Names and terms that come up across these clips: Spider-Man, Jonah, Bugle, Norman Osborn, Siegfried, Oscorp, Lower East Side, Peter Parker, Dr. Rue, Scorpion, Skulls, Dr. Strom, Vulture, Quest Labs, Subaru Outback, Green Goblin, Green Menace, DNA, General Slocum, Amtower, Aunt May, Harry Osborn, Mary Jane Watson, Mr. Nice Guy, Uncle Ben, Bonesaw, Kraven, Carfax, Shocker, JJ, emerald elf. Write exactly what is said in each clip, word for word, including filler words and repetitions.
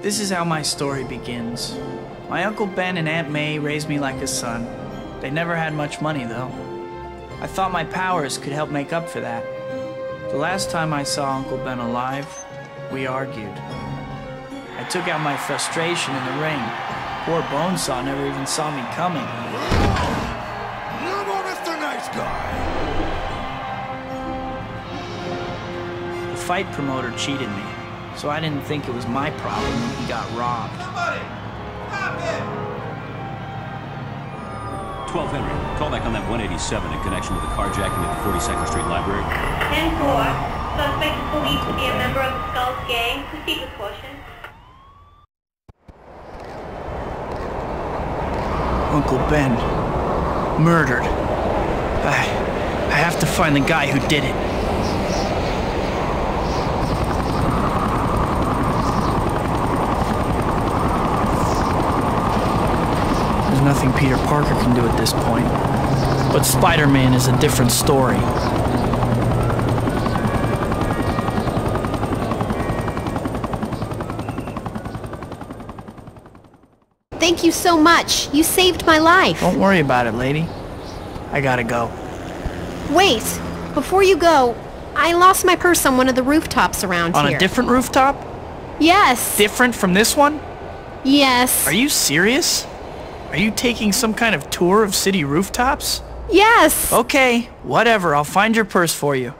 This is how my story begins. My Uncle Ben and Aunt May raised me like a son. They never had much money, though. I thought my powers could help make up for that. The last time I saw Uncle Ben alive, we argued. I took out my frustration in the ring. Poor Bonesaw never even saw me coming. You're Mister Nice Guy! The fight promoter cheated me, so I didn't think it was my problem when he got robbed. Somebody! Stop it! twelve Henry, call back on that one eighty-seven in connection with a carjacking at the forty-second street Library. ten four. Suspect is believed to be a member of the Skulls gang. Proceed with caution. Uncle Ben. Murdered. I... I have to find the guy who did it. There's nothing Peter Parker can do at this point. But Spider-Man is a different story. Thank you so much. You saved my life. Don't worry about it, lady. I gotta go. Wait. Before you go, I lost my purse on one of the rooftops around here. On a different rooftop? Yes. Different from this one? Yes. Are you serious? Are you taking some kind of tour of city rooftops? Yes. Okay. Whatever. I'll find your purse for you.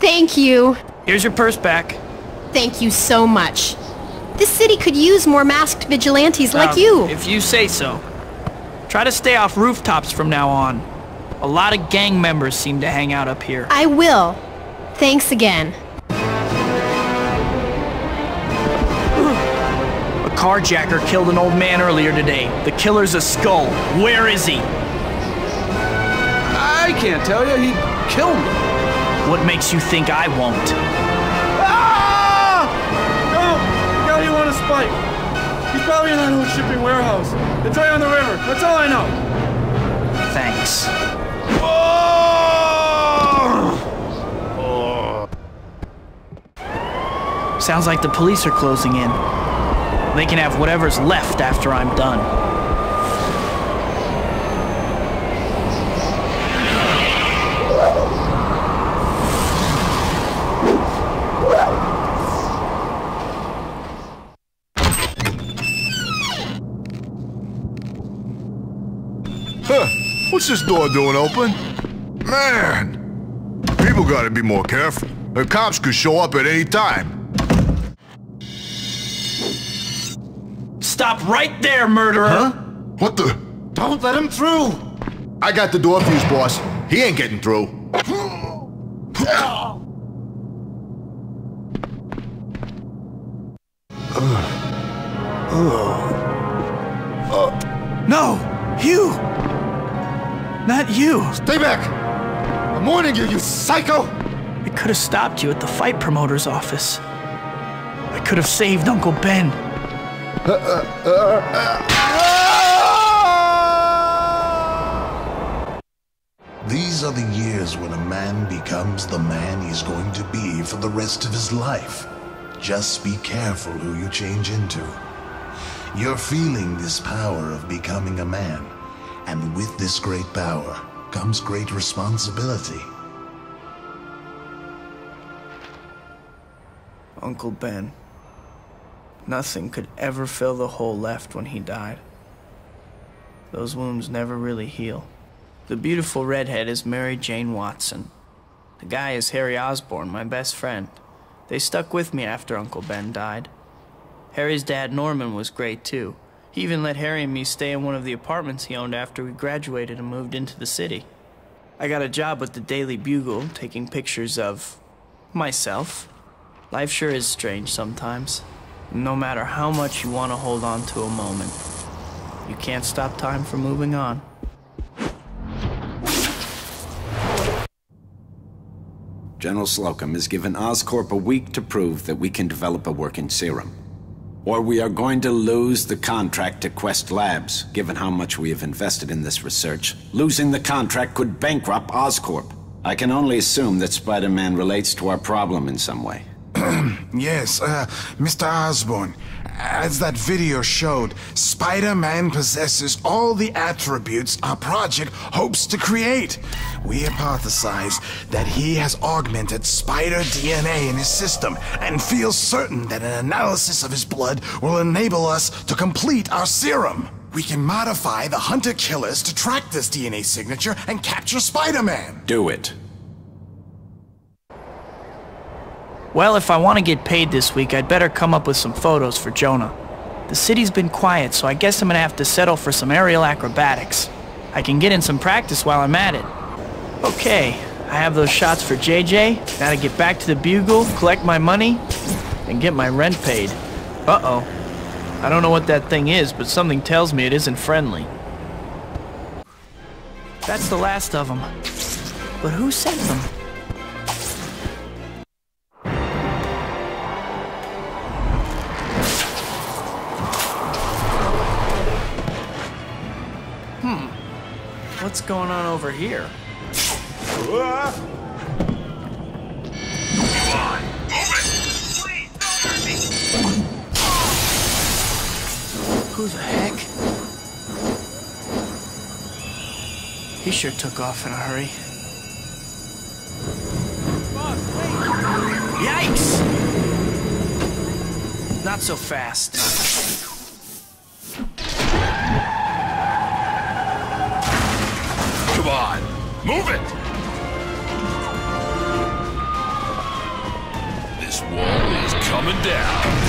Thank you. Here's your purse back. Thank you so much. This city could use more masked vigilantes um, like you. If you say so. Try to stay off rooftops from now on. A lot of gang members seem to hang out up here. I will. Thanks again. A carjacker killed an old man earlier today. The killer's a skull. Where is he? I can't tell you. He killed me. What makes you think I won't? Spike. He's probably in that old shipping warehouse. It's right on the river. That's all I know. Thanks. Oh! Oh. Sounds like the police are closing in. They can have whatever's left after I'm done. What's this door doing open? Man! People gotta be more careful. The cops could show up at any time. Stop right there, murderer! Huh? What the? Don't let him through! I got the door fused, boss. He ain't getting through. No! Hugh! Not you! Stay back! I'm warning you, you psycho! I could have stopped you at the fight promoter's office. I could have saved Uncle Ben. Uh, uh, uh, uh, ah! These are the years when a man becomes the man he's going to be for the rest of his life. Just be careful who you change into. You're feeling this power of becoming a man. And with this great power comes great responsibility. Uncle Ben. Nothing could ever fill the hole left when he died. Those wounds never really heal. The beautiful redhead is Mary Jane Watson. The guy is Harry Osborn, my best friend. They stuck with me after Uncle Ben died. Harry's dad, Norman, was great too. He even let Harry and me stay in one of the apartments he owned after we graduated and moved into the city. I got a job with the Daily Bugle, taking pictures of myself. Life sure is strange sometimes. No matter how much you want to hold on to a moment, you can't stop time from moving on. General Slocum has given Oscorp a week to prove that we can develop a working serum. Or we are going to lose the contract to Quest Labs, given how much we have invested in this research. Losing the contract could bankrupt Oscorp. I can only assume that Spider-Man relates to our problem in some way. Yes, uh, Mister Osborn, As that video showed, Spider-Man possesses all the attributes our project hopes to create. We hypothesize that he has augmented spider D N A in his system and feel certain that an analysis of his blood will enable us to complete our serum. We can modify the hunter-killers to track this D N A signature and capture Spider-Man. Do it. Well, if I want to get paid this week, I'd better come up with some photos for Jonah. The city's been quiet, so I guess I'm gonna have to settle for some aerial acrobatics. I can get in some practice while I'm at it. Okay, I have those shots for J J. Now to get back to the Bugle, collect my money, and get my rent paid. Uh-oh. I don't know what that thing is, but something tells me it isn't friendly. That's the last of them. But who sent them? Hmm. What's going on over here? Who the heck? He sure took off in a hurry. Yikes! Not so fast. Come on, move it! This wall is coming down.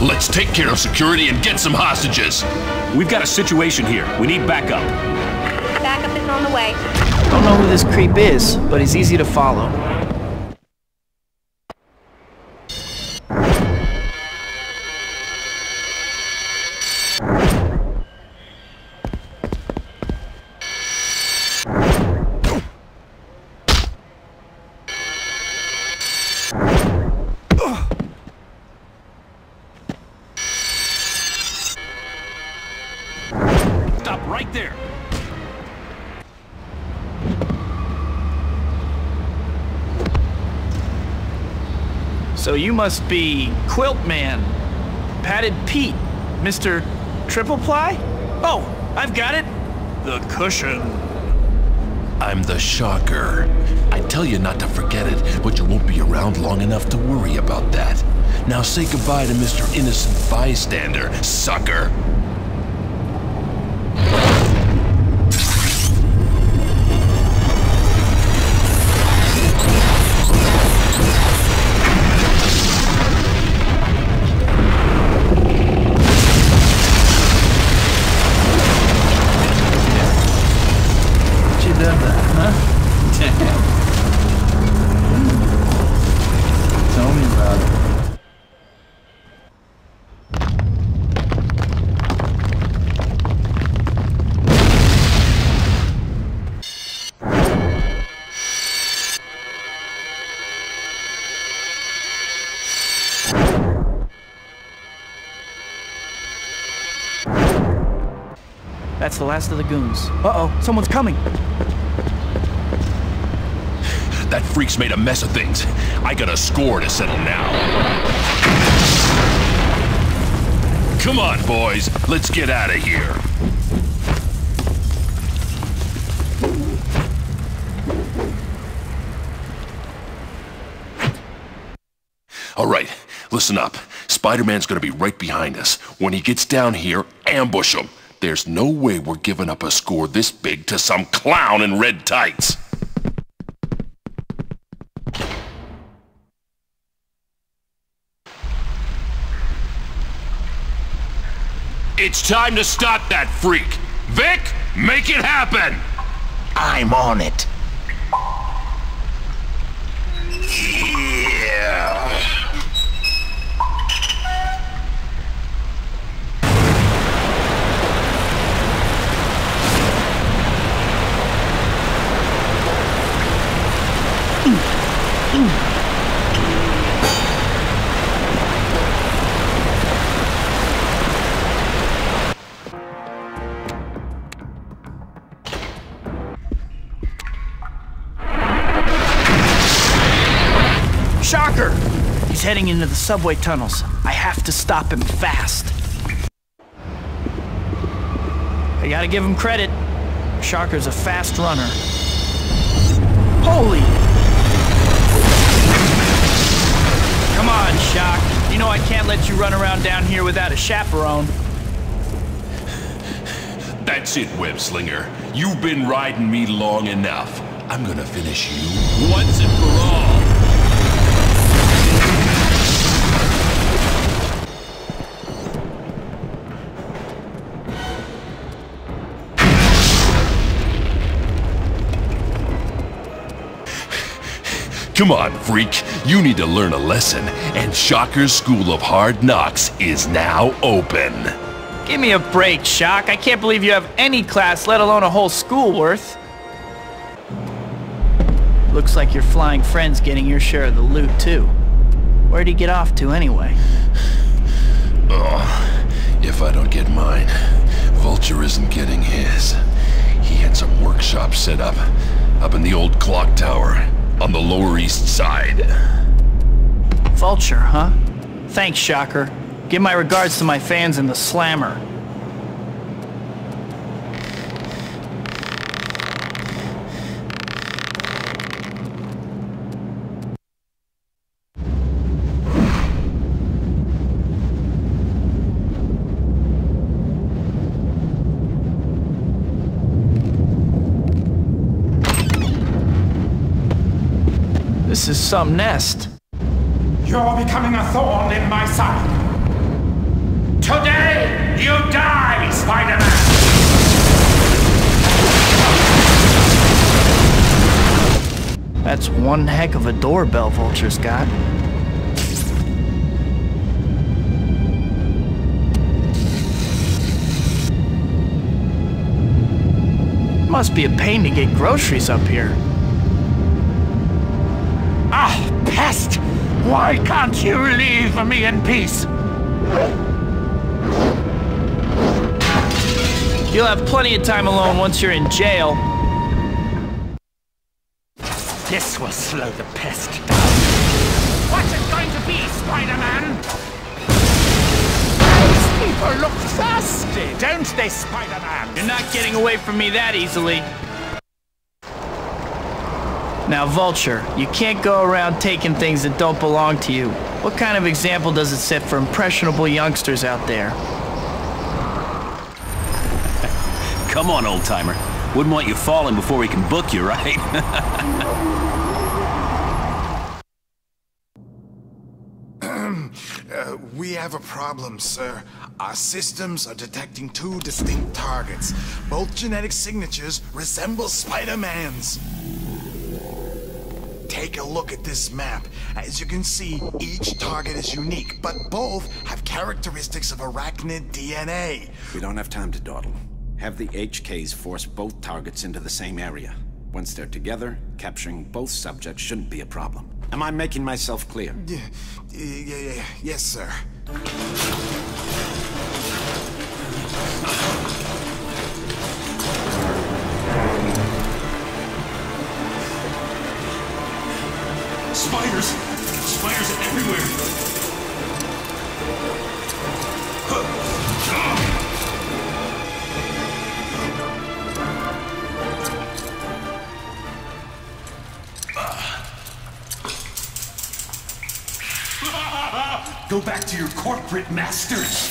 Let's take care of security and get some hostages. We've got a situation here. We need backup. Backup is on the way. Don't know who this creep is, but he's easy to follow. So you must be Quilt Man, Padded Pete, Mister Triple Ply? Oh, I've got it. The Cushion. I'm the Shocker. I tell you not to forget it, but you won't be around long enough to worry about that. Now say goodbye to Mister Innocent Bystander, sucker. That's the last of the goons. Uh-oh, someone's coming! That freak's made a mess of things. I got a score to settle now. Come on, boys. Let's get out of here. All right, listen up. Spider-Man's gonna be right behind us. When he gets down here, ambush him. There's no way we're giving up a score this big to some clown in red tights. It's time to stop that freak! Vic, make it happen! I'm on it. Yeah. He's heading into the subway tunnels. I have to stop him fast. I gotta give him credit. Shocker's a fast runner. Holy! Come on, Shock. You know I can't let you run around down here without a chaperone. That's it, web-slinger. You've been riding me long enough. I'm gonna finish you once and for all. Come on, freak. You need to learn a lesson, and Shocker's School of Hard Knocks is now open. Give me a break, Shock. I can't believe you have any class, let alone a whole school worth. Looks like your flying friend's getting your share of the loot, too. Where'd he get off to, anyway? Oh, if I don't get mine, Vulture isn't getting his. He had some workshop set up, up in the old clock tower. On the Lower East Side. Vulture, huh? Thanks, Shocker. Give my regards to my fans in the Slammer. This is some nest. You're becoming a thorn in my side. Today, you die, Spider-Man! That's one heck of a doorbell Vulture's got. Must be a pain to get groceries up here. Ah, pest! Why can't you leave me in peace? You'll have plenty of time alone once you're in jail. This will slow the pest down. What's it going to be, Spider-Man? Those people look thirsty, don't they, Spider-Man? You're not getting away from me that easily. Now, Vulture, you can't go around taking things that don't belong to you. What kind of example does it set for impressionable youngsters out there? Come on, old-timer. Wouldn't want you falling before we can book you, right? um, uh, we have a problem, sir. Our systems are detecting two distinct targets. Both genetic signatures resemble Spider-Man's. Take a look at this map. As you can see, each target is unique, but both have characteristics of arachnid D N A. We don't have time to dawdle. Have the H Ks force both targets into the same area. Once they're together, capturing both subjects shouldn't be a problem. Am I making myself clear? Yeah, yeah, yeah. Yes, sir. Spiders! Spiders are everywhere! Go back to your corporate masters!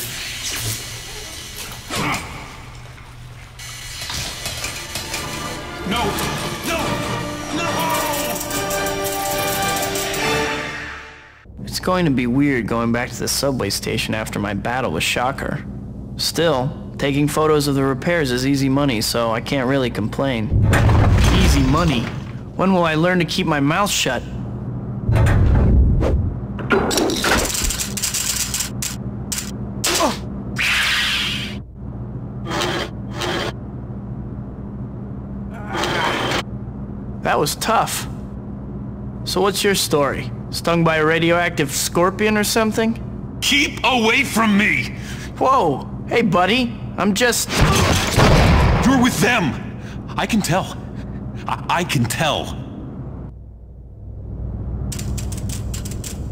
No! No! No! It's going to be weird going back to the subway station after my battle with Shocker. Still, taking photos of the repairs is easy money, so I can't really complain. Easy money? When will I learn to keep my mouth shut? Oh. That was tough. So what's your story? Stung by a radioactive scorpion or something? Keep away from me! Whoa! Hey, buddy! I'm just... You're with them! I can tell. I, I can tell.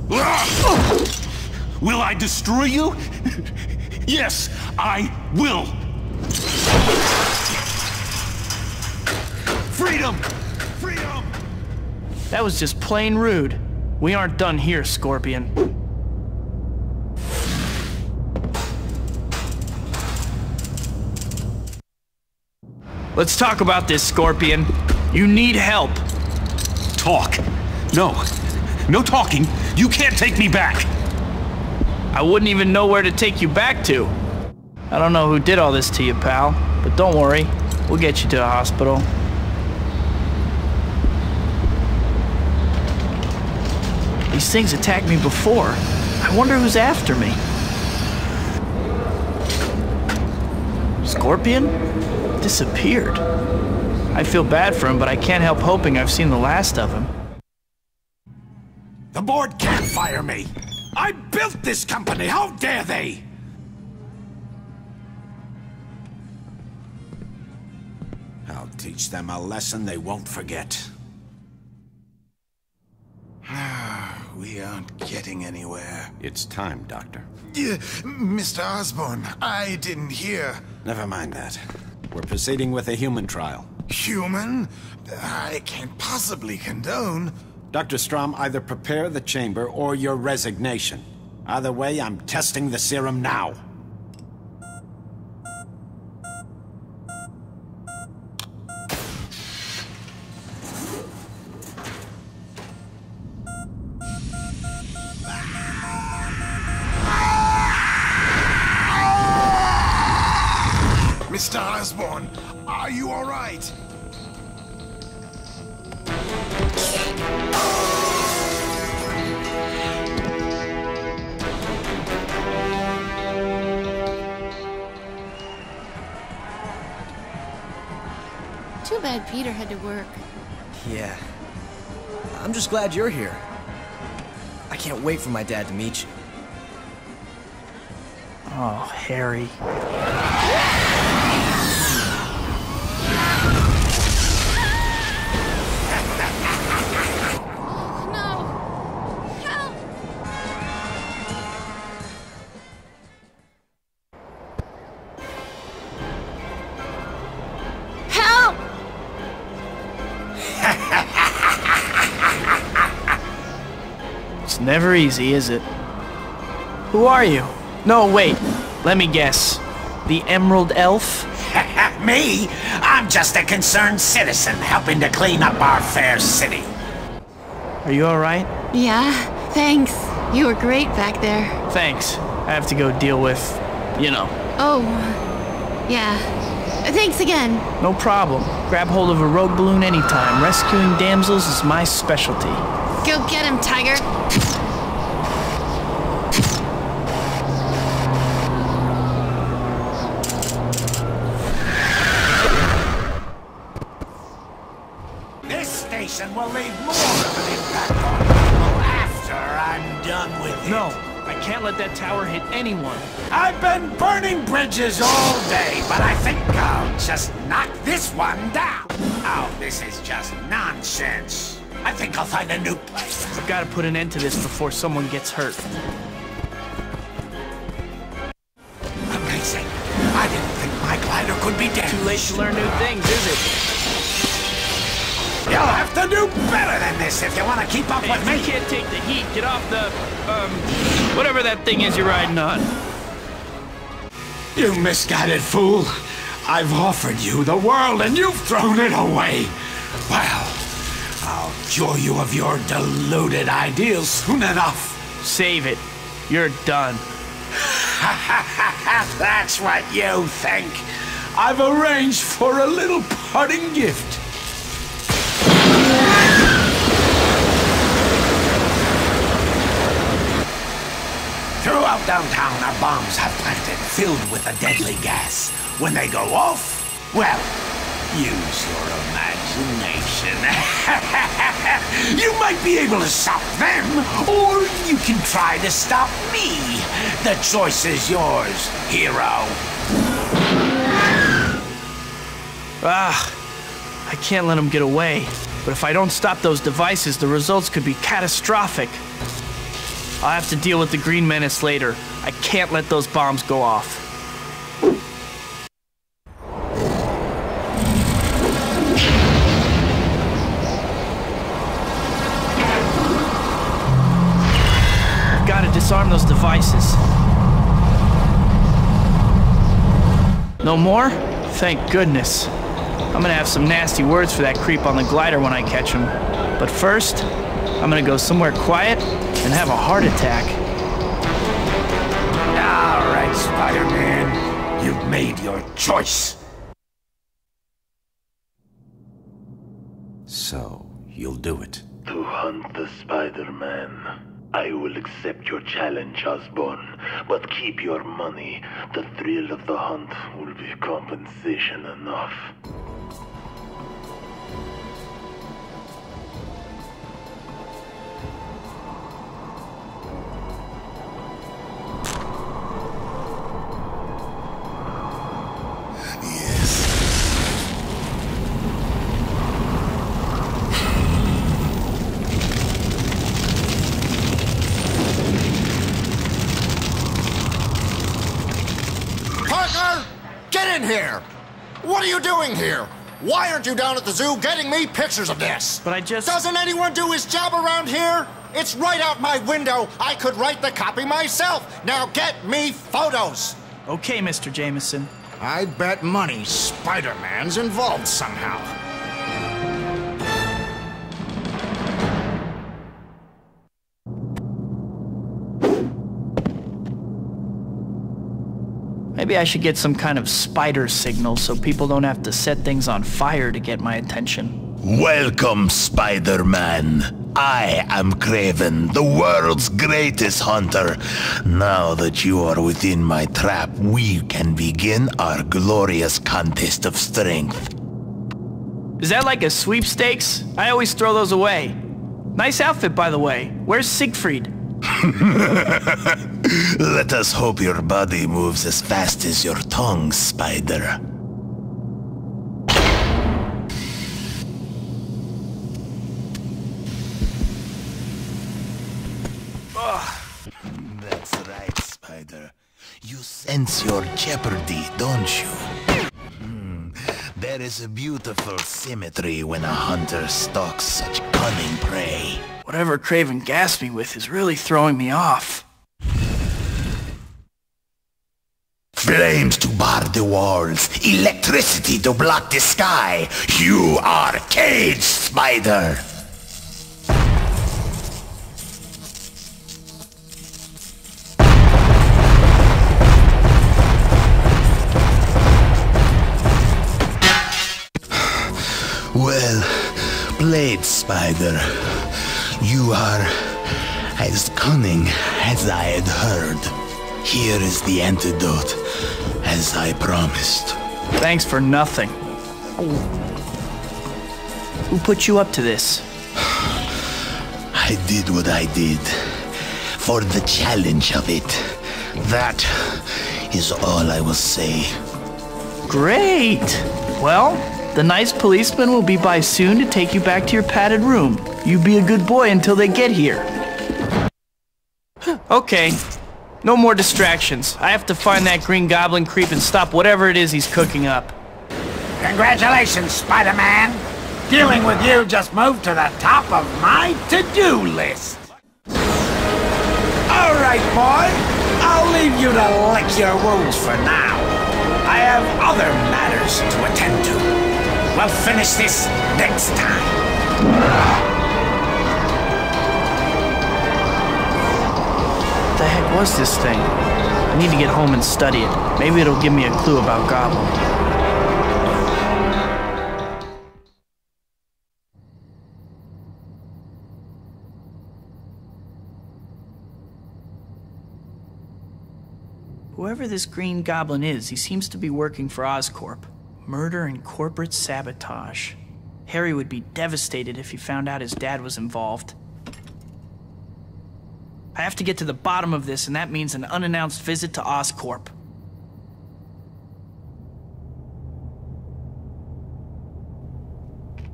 Will I destroy you? Yes, I will. Freedom! Freedom! That was just plain rude. We aren't done here, Scorpion. Let's talk about this, Scorpion. You need help. Talk. No. No talking. You can't take me back. I wouldn't even know where to take you back to. I don't know who did all this to you, pal, but don't worry. We'll get you to a hospital. These things attacked me before. I wonder who's after me. Scorpion? Disappeared. I feel bad for him, but I can't help hoping I've seen the last of him. The board can't fire me! I built this company! How dare they! I'll teach them a lesson they won't forget. We aren't getting anywhere. It's time, Doctor. Uh, Mister Osborn, I didn't hear. Never mind that. We're proceeding with a human trial. Human? I can't possibly condone. Doctor Strom, either prepare the chamber or your resignation. Either way, I'm testing the serum now. Are you all right? Too bad Peter had to work. Yeah. I'm just glad you're here. I can't wait for my dad to meet you. Oh, Harry. Never easy, is it? Who are you? No, wait. Let me guess. The Emerald Elf? Me? I'm just a concerned citizen helping to clean up our fair city. Are you alright? Yeah, thanks. You were great back there. Thanks. I have to go deal with, you know. Oh, yeah. Thanks again. No problem. Grab hold of a rogue balloon anytime. Rescuing damsels is my specialty. Go get him, Tiger. This station will leave more of an impact on people after I'm done with it. No, I can't let that tower hit anyone. I've been burning bridges all day, but I think I'll just knock this one down. Oh, this is just nonsense. I think I'll find a new place. I've got to put an end to this before someone gets hurt. Amazing. I didn't think my glider could be dead. Too late to learn new things, is it? You'll have to do better than this if you want to keep up hey, with me. You can't take the heat. Get off the, um, whatever that thing is you're riding on. You misguided fool. I've offered you the world and you've thrown it away. Well... I'll cure you of your deluded ideals soon enough. Save it. You're done. That's what you think. I've arranged for a little parting gift. Throughout downtown, our bombs have planted, filled with a deadly gas. When they go off, well... use your imagination. You might be able to stop them, or you can try to stop me. The choice is yours, hero. Ah, I can't let them get away. But if I don't stop those devices, the results could be catastrophic. I'll have to deal with the Green Menace later. I can't let those bombs go off. Gotta disarm those devices. No more? Thank goodness. I'm gonna have some nasty words for that creep on the glider when I catch him. But first, I'm gonna go somewhere quiet and have a heart attack. All right, Spider-Man, you've made your choice. So, you'll do it. To hunt the Spider-Man. I will accept your challenge, Osborn, but keep your money. The thrill of the hunt will be compensation enough. Here. What are you doing here? Why aren't you down at the zoo getting me pictures of this? But I just... Doesn't anyone do his job around here? It's right out my window. I could write the copy myself. Now get me photos. Okay, Mister Jameson. I bet money Spider-Man's involved somehow. Maybe I should get some kind of spider signal so people don't have to set things on fire to get my attention. Welcome, Spider-Man. I am Kraven, the world's greatest hunter. Now that you are within my trap, we can begin our glorious contest of strength. Is that like a sweepstakes? I always throw those away. Nice outfit, by the way. Where's Siegfried? Let us hope your body moves as fast as your tongue, Spider. Oh. That's right, Spider. You sense your jeopardy, don't you? There is a beautiful symmetry when a hunter stalks such cunning prey. Whatever Kraven gassed me with is really throwing me off. Flames to bar the walls, electricity to block the sky. You are caged, Spider! Well played, Spider. You are as cunning as I had heard. Here is the antidote, as I promised. Thanks for nothing. Who put you up to this? I did what I did. For the challenge of it. That is all I will say. Great! Well... the nice policeman will be by soon to take you back to your padded room. You be a good boy until they get here. Okay. No more distractions. I have to find that Green Goblin creep and stop whatever it is he's cooking up. Congratulations, Spider-Man. Dealing with you just moved to the top of my to-do list. All right, boy. I'll leave you to lick your wounds for now. I have other matters to attend to. We'll finish this next time. What the heck was this thing? I need to get home and study it. Maybe it'll give me a clue about Goblin. Whoever this Green Goblin is, he seems to be working for Oscorp. Murder and corporate sabotage. Harry would be devastated if he found out his dad was involved. I have to get to the bottom of this, and that means an unannounced visit to Oscorp.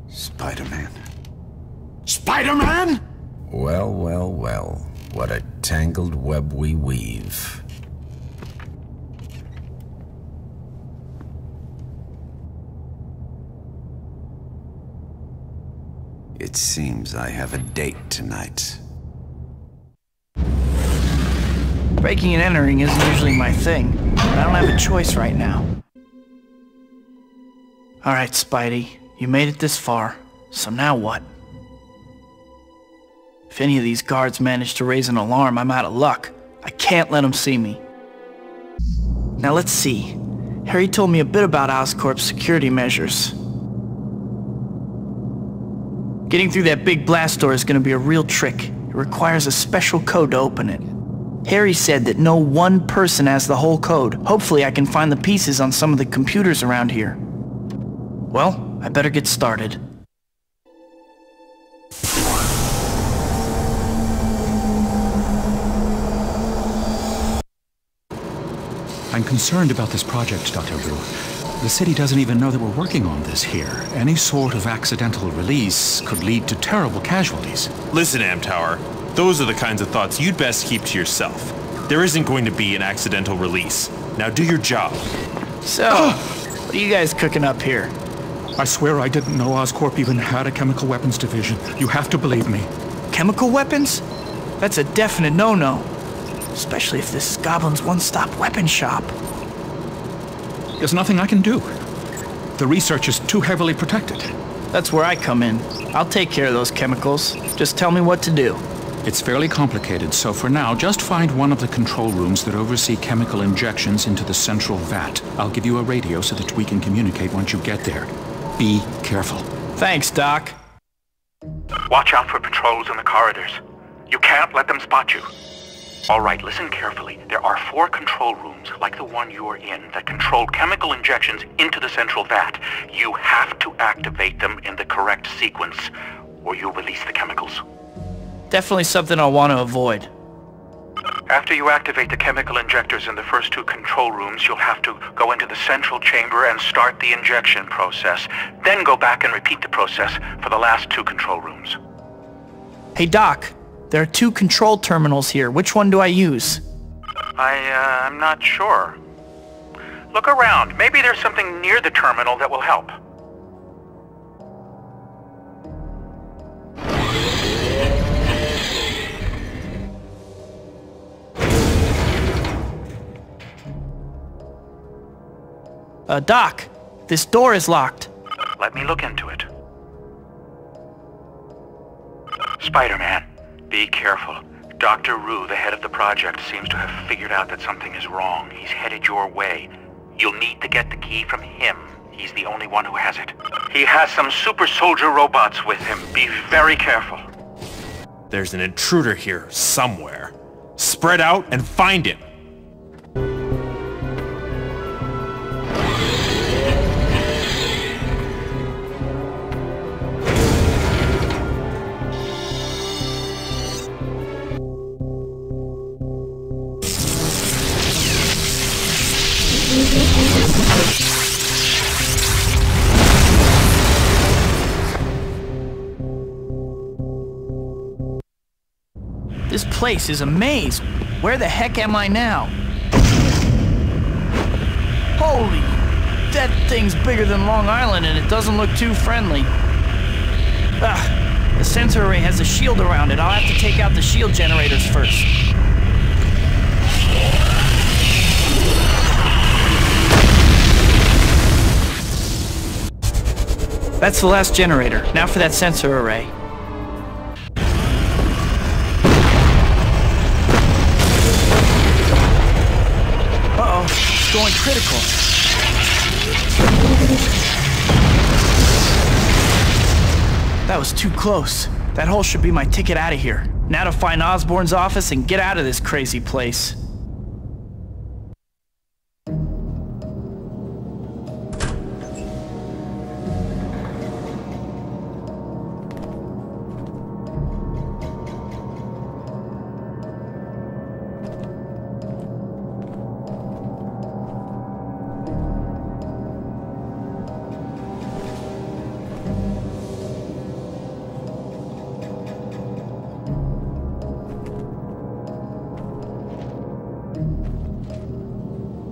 Spider-Man. Spider-Man?! Well, well, well. What a tangled web we weave. It seems I have a date tonight. Breaking and entering isn't usually my thing, but I don't have a choice right now. Alright, Spidey, you made it this far, so now what? If any of these guards manage to raise an alarm, I'm out of luck. I can't let them see me. Now let's see. Harry told me a bit about Oscorp's security measures. Getting through that big blast door is going to be a real trick. It requires a special code to open it. Harry said that no one person has the whole code. Hopefully I can find the pieces on some of the computers around here. Well, I better get started. I'm concerned about this project, Doctor Rue. The city doesn't even know that we're working on this here. Any sort of accidental release could lead to terrible casualties. Listen, Amtower, those are the kinds of thoughts you'd best keep to yourself. There isn't going to be an accidental release. Now do your job. So, what are you guys cooking up here? I swear I didn't know Oscorp even had a chemical weapons division. You have to believe me. Chemical weapons? That's a definite no-no. Especially if this is Goblin's one-stop weapon shop. There's nothing I can do. The research is too heavily protected. That's where I come in. I'll take care of those chemicals. Just tell me what to do. It's fairly complicated, so for now, just find one of the control rooms that oversee chemical injections into the central vat. I'll give you a radio so that we can communicate once you get there. Be careful. Thanks, Doc. Watch out for patrols in the corridors. You can't let them spot you. All right, listen carefully. There are four control rooms, like the one you're in, that control chemical injections into the central vat. You have to activate them in the correct sequence, or you'll release the chemicals. Definitely something I'll want to avoid. After you activate the chemical injectors in the first two control rooms, you'll have to go into the central chamber and start the injection process. Then go back and repeat the process for the last two control rooms. Hey, Doc. There are two control terminals here. Which one do I use? I, uh, I'm not sure. Look around. Maybe there's something near the terminal that will help. Uh, Doc, this door is locked. Let me look into it. Spider-Man. Be careful. Doctor Rue, the head of the project, seems to have figured out that something is wrong. He's headed your way. You'll need to get the key from him. He's the only one who has it. He has some super soldier robots with him. Be very careful. There's an intruder here somewhere. Spread out and find him. This place is a maze. Where the heck am I now? Holy, that thing's bigger than Long Island and it doesn't look too friendly. Ugh, the sensor array has a shield around it. I'll have to take out the shield generators first. That's the last generator. Now for that sensor array. Going critical. That was too close. That hole should be my ticket out of here. Now to find Osborn's office and get out of this crazy place.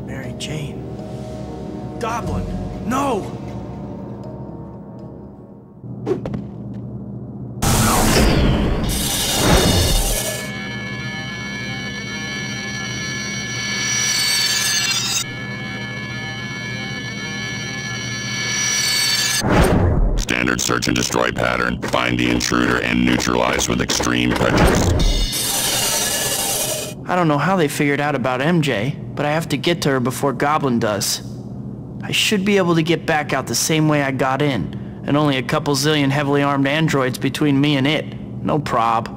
Mary Jane. Goblin! No! Standard search and destroy pattern. Find the intruder and neutralize with extreme prejudice. I don't know how they figured out about M J, but I have to get to her before Goblin does. I should be able to get back out the same way I got in, and only a couple zillion heavily armed androids between me and it. No prob.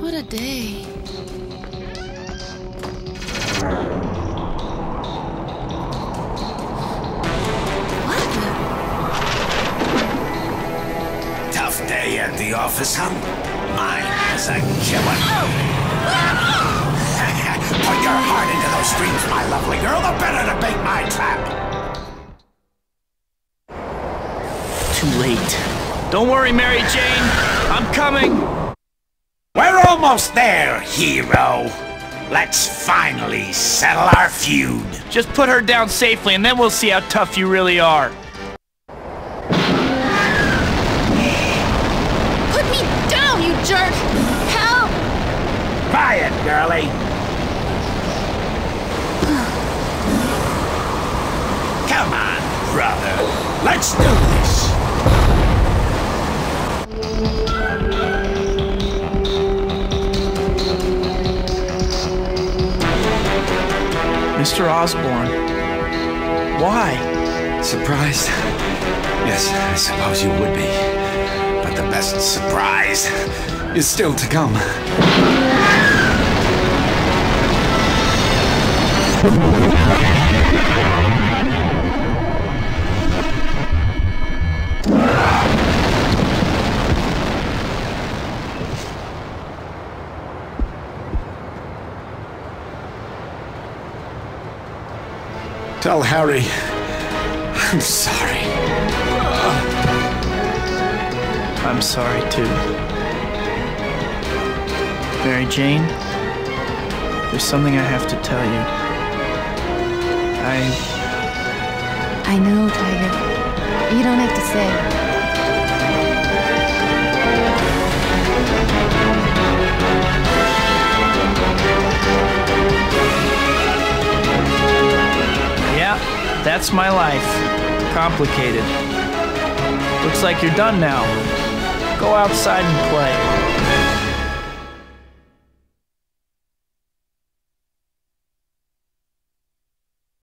What a day. Office, huh? Mine is a killer. Put your heart into those streams, my lovely girl. The better to bait my trap. Too late. Don't worry, Mary Jane. I'm coming. We're almost there, hero. Let's finally settle our feud. Just put her down safely, and then we'll see how tough you really are. Jerk! Help! Quiet, girlie! Come on, brother. Let's do this! Mister Osborn. Why? Surprised? Yes, I suppose you would be. But the best surprise is still to come. Tell Harry, I'm sorry. I'm sorry, too. Mary Jane, there's something I have to tell you. I... I know, Tiger. You don't have to say. Yeah, that's my life. Complicated. Looks like you're done now. Go outside and play.